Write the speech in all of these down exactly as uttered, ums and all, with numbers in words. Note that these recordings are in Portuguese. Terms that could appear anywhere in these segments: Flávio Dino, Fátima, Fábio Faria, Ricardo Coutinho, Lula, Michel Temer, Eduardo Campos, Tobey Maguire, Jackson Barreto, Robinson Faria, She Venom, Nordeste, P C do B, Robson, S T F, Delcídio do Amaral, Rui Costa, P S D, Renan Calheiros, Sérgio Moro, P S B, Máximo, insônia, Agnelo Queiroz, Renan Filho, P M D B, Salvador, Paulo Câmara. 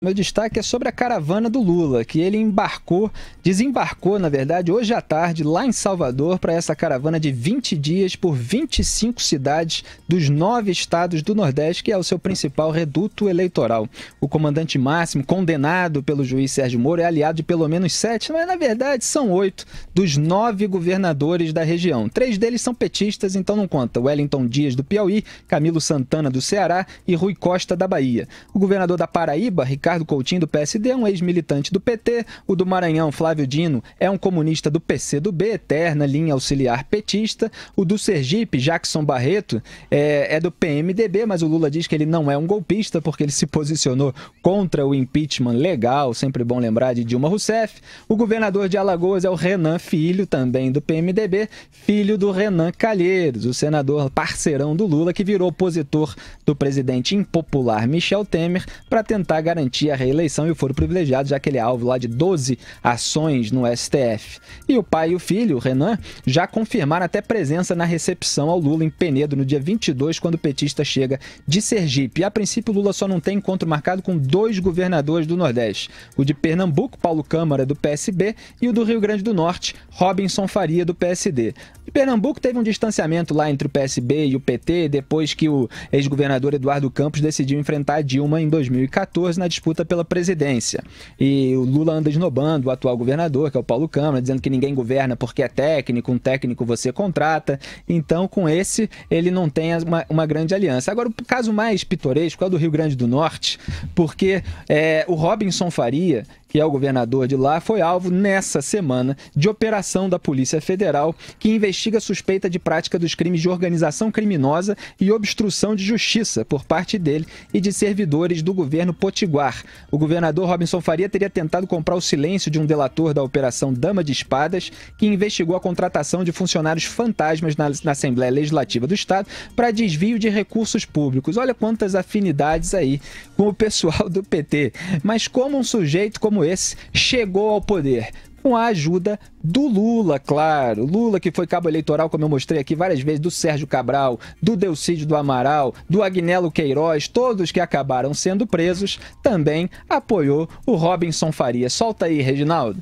Meu destaque é sobre a caravana do Lula, que ele embarcou, desembarcou, na verdade, hoje à tarde, lá em Salvador, para essa caravana de vinte dias por vinte e cinco cidades dos nove estados do Nordeste, que é o seu principal reduto eleitoral. O comandante Máximo, condenado pelo juiz Sérgio Moro, é aliado de pelo menos sete, mas na verdade são oito dos nove governadores da região. Três deles são petistas, então não conta. Wellington Dias, do Piauí, Camilo Santana, do Ceará e Rui Costa, da Bahia. O governador da Paraíba, Ricardo Ricardo Coutinho, do P S D, é um ex-militante do P T. O do Maranhão, Flávio Dino, é um comunista do P C do B, eterna linha auxiliar petista. O do Sergipe, Jackson Barreto, é, é do P M D B, mas o Lula diz que ele não é um golpista, porque ele se posicionou contra o impeachment legal, sempre bom lembrar, de Dilma Rousseff. O governador de Alagoas é o Renan Filho, também do P M D B, filho do Renan Calheiros, o senador parceirão do Lula, que virou opositor do presidente impopular Michel Temer, para tentar garantir a reeleição e o foro privilegiado, já que ele é alvo lá de doze ações no S T F. E o pai e o filho, o Renan, já confirmaram até presença na recepção ao Lula em Penedo no dia vinte e dois, quando o petista chega de Sergipe. E, a princípio, o Lula só não tem encontro marcado com dois governadores do Nordeste, o de Pernambuco, Paulo Câmara, do P S B, e o do Rio Grande do Norte, Robinson Faria, do P S D. De Pernambuco teve um distanciamento lá entre o P S B e o P T, depois que o ex-governador Eduardo Campos decidiu enfrentar a Dilma em dois mil e quatorze na disputa disputa pela presidência. E o Lula anda esnobando o atual governador, que é o Paulo Câmara, dizendo que ninguém governa porque é técnico, um técnico você contrata. Então, com esse, ele não tem uma, uma grande aliança. Agora, o caso mais pitoresco é o do Rio Grande do Norte, porque é, o Robinson Faria, que é o governador de lá, foi alvo nessa semana de operação da Polícia Federal, que investiga a suspeita de prática dos crimes de organização criminosa e obstrução de justiça por parte dele e de servidores do governo potiguar. O governador Robinson Faria teria tentado comprar o silêncio de um delator da Operação Dama de Espadas, que investigou a contratação de funcionários fantasmas na, na Assembleia Legislativa do Estado para desvio de recursos públicos. Olha quantas afinidades aí com o pessoal do P T. Mas como um sujeito como esse chegou ao poder? Com a ajuda do Lula, claro. Lula, que foi cabo eleitoral, como eu mostrei aqui várias vezes, do Sérgio Cabral, do Delcídio do Amaral, do Agnelo Queiroz, todos que acabaram sendo presos, também apoiou o Robinson Faria. Solta aí, Reginaldo.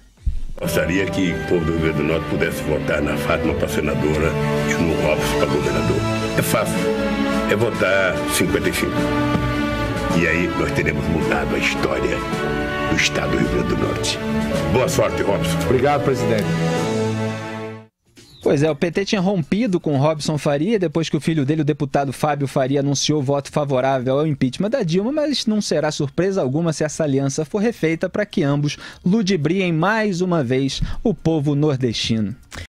Gostaria que o povo do Rio Grande do Norte pudesse votar na Fátima para senadora e no Robson para governador. É fácil, é votar cinquenta e cinco. E aí nós teremos mudado a história do estado do Rio Grande do Norte. Boa sorte, Robson. Obrigado, presidente. Pois é, o P T tinha rompido com Robson Faria depois que o filho dele, o deputado Fábio Faria, anunciou voto favorável ao impeachment da Dilma, mas não será surpresa alguma se essa aliança for refeita para que ambos ludibriem mais uma vez o povo nordestino.